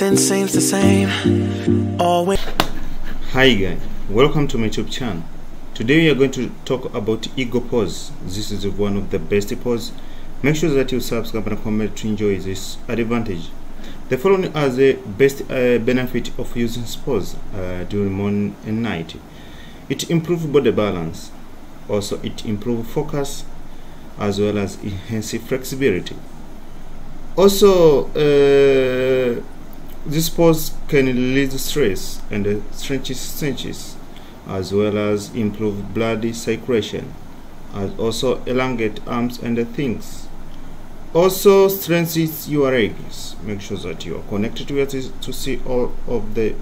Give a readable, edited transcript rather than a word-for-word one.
nothing seems the same. Always. Hi guys, welcome to my YouTube channel. Today we are going to talk about ego pose. This is one of the best pose. Make sure that you subscribe and comment to enjoy this advantage. The following are the best benefit of using this pose during morning and night. It improves body balance. Also, it improves focus as well as enhances flexibility. Also, this pose can release stress and stretches, as well as improve blood circulation, as also elongate arms and things. Also, strengthens your legs. Make sure that you are connected to see all of the